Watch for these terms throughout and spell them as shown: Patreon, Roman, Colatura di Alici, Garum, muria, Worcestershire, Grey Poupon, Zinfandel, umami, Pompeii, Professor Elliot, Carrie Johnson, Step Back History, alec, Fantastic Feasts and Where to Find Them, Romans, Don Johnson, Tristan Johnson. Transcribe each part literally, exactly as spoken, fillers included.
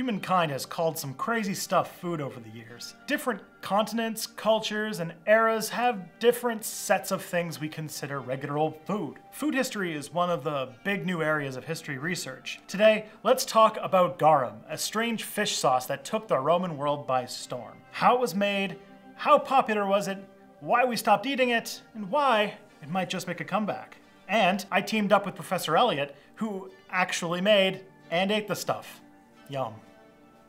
Humankind has called some crazy stuff food over the years. Different continents, cultures, and eras have different sets of things we consider regular old food. Food history is one of the big new areas of history research. Today, let's talk about garum, a strange fish sauce that took the Roman world by storm. How it was made, how popular was it, why we stopped eating it, and why it might just make a comeback. And I teamed up with Professor Elliot, who actually made and ate the stuff. Yum.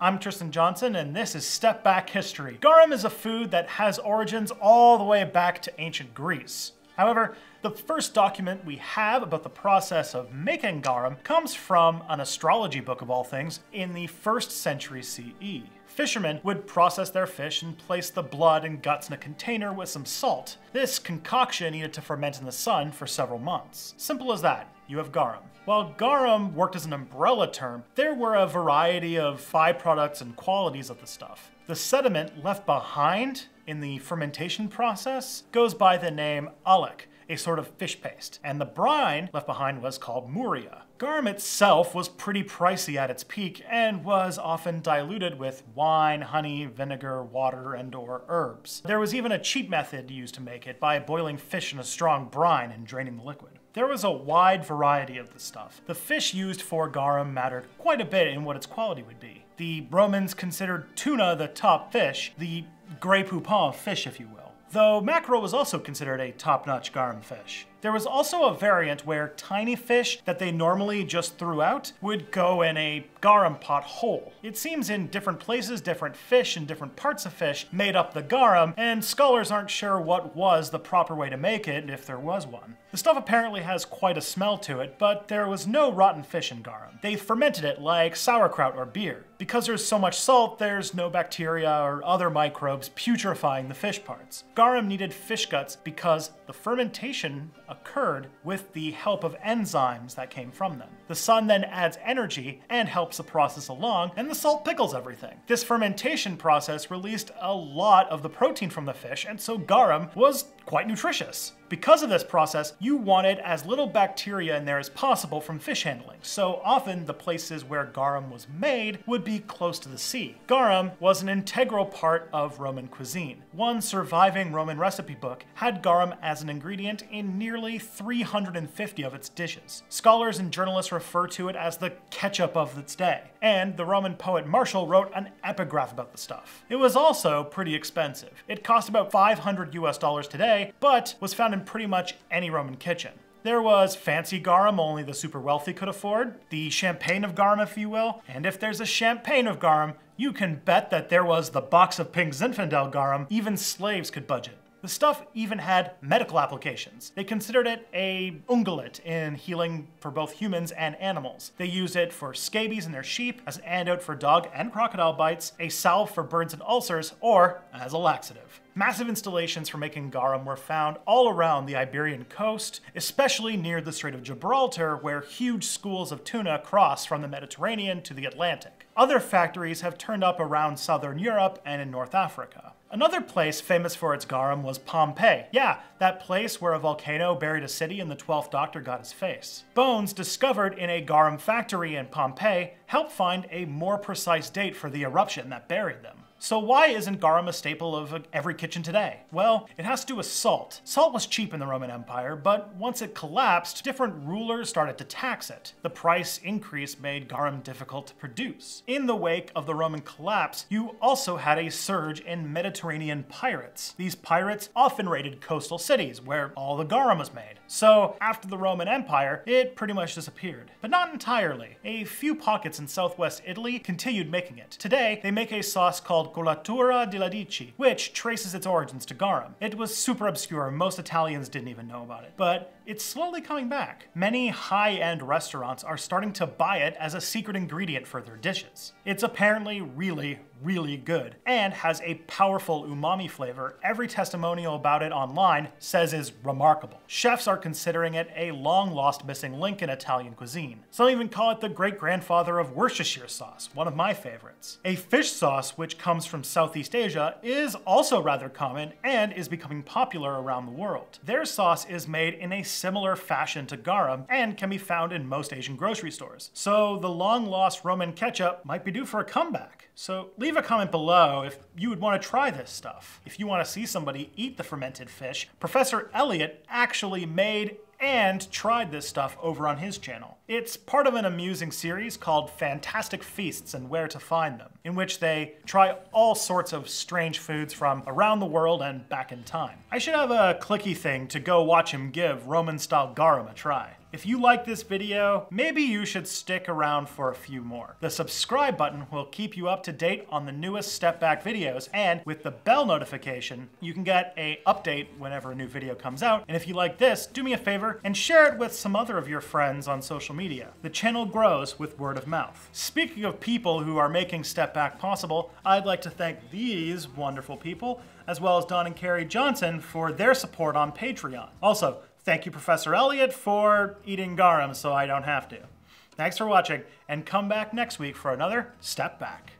I'm Tristan Johnson, and this is Step Back History. Garum is a food that has origins all the way back to ancient Greece. However, the first document we have about the process of making garum comes from an astrology book of all things in the first century C E. Fishermen would process their fish and place the blood and guts in a container with some salt. This concoction needed to ferment in the sun for several months. Simple as that. You have garum. While garum worked as an umbrella term, there were a variety of byproducts and qualities of the stuff. The sediment left behind in the fermentation process goes by the name alec, a sort of fish paste, and the brine left behind was called muria. Garum itself was pretty pricey at its peak and was often diluted with wine, honey, vinegar, water, and or herbs. There was even a cheap method used to make it by boiling fish in a strong brine and draining the liquid. There was a wide variety of the stuff. The fish used for garum mattered quite a bit in what its quality would be. The Romans considered tuna the top fish, the Grey Poupon fish, if you will. Though mackerel was also considered a top-notch garum fish. There was also a variant where tiny fish that they normally just threw out would go in a garum pot whole. It seems in different places, different fish and different parts of fish made up the garum, and scholars aren't sure what was the proper way to make it, if there was one. The stuff apparently has quite a smell to it, but there was no rotten fish in garum. They fermented it like sauerkraut or beer. Because there's so much salt, there's no bacteria or other microbes putrefying the fish parts. Garum needed fish guts because the fermentation occurred with the help of enzymes that came from them. The sun then adds energy and helps the process along, and the salt pickles everything. This fermentation process released a lot of the protein from the fish, and so garum was quite nutritious. Because of this process, you wanted as little bacteria in there as possible from fish handling, so often the places where garum was made would be close to the sea. Garum was an integral part of Roman cuisine. One surviving Roman recipe book had garum as an ingredient in nearly three hundred fifty of its dishes. Scholars and journalists refer to it as the ketchup of its day, and the Roman poet Martial wrote an epigraph about the stuff. It was also pretty expensive. It cost about five hundred U S dollars today, but was found in pretty much any Roman kitchen. There was fancy garum only the super wealthy could afford, the champagne of garum if you will, and if there's a champagne of garum, you can bet that there was the box of pink Zinfandel garum even slaves could budget. The stuff even had medical applications. They considered it a ungulate in healing for both humans and animals. They used it for scabies in their sheep, as an antidote for dog and crocodile bites, a salve for burns and ulcers, or as a laxative. Massive installations for making garum were found all around the Iberian coast, especially near the Strait of Gibraltar, where huge schools of tuna cross from the Mediterranean to the Atlantic. Other factories have turned up around southern Europe and in North Africa. Another place famous for its garum was Pompeii. Yeah, that place where a volcano buried a city and the twelfth Doctor got his face. Bones discovered in a garum factory in Pompeii helped find a more precise date for the eruption that buried them. So why isn't garum a staple of every kitchen today? Well, it has to do with salt. Salt was cheap in the Roman Empire, but once it collapsed, different rulers started to tax it. The price increase made garum difficult to produce. In the wake of the Roman collapse, you also had a surge in Mediterranean pirates. These pirates often raided coastal cities where all the garum was made. So after the Roman Empire, it pretty much disappeared. But not entirely. A few pockets in southwest Italy continued making it. Today, they make a sauce called Colatura di Alici, which traces its origins to garum. It was super obscure, most Italians didn't even know about it, but it's slowly coming back. Many high-end restaurants are starting to buy it as a secret ingredient for their dishes. It's apparently really, really good, and has a powerful umami flavor. Every testimonial about it online says is remarkable. Chefs are considering it a long-lost missing link in Italian cuisine. Some even call it the great-grandfather of Worcestershire sauce, one of my favorites. A fish sauce which comes comes from Southeast Asia, is also rather common and is becoming popular around the world. Their sauce is made in a similar fashion to garum and can be found in most Asian grocery stores. So the long-lost Roman ketchup might be due for a comeback. So leave a comment below if you would want to try this stuff. If you want to see somebody eat the fermented fish, Professor Elliot actually made and tried this stuff over on his channel. It's part of an amusing series called Fantastic Feasts and Where to Find Them, in which they try all sorts of strange foods from around the world and back in time. I should have a clicky thing to go watch him give Roman-style garum a try. If you like this video, maybe you should stick around for a few more. The subscribe button will keep you up to date on the newest Step Back videos, and with the bell notification, you can get an update whenever a new video comes out. And if you like this, do me a favor and share it with some other of your friends on social media. The channel grows with word of mouth. Speaking of people who are making Step Back possible, I'd like to thank these wonderful people, as well as Don and Carrie Johnson, for their support on Patreon. Also, thank you, Professor Elliot, for eating garum so I don't have to. Thanks for watching, and come back next week for another Step Back.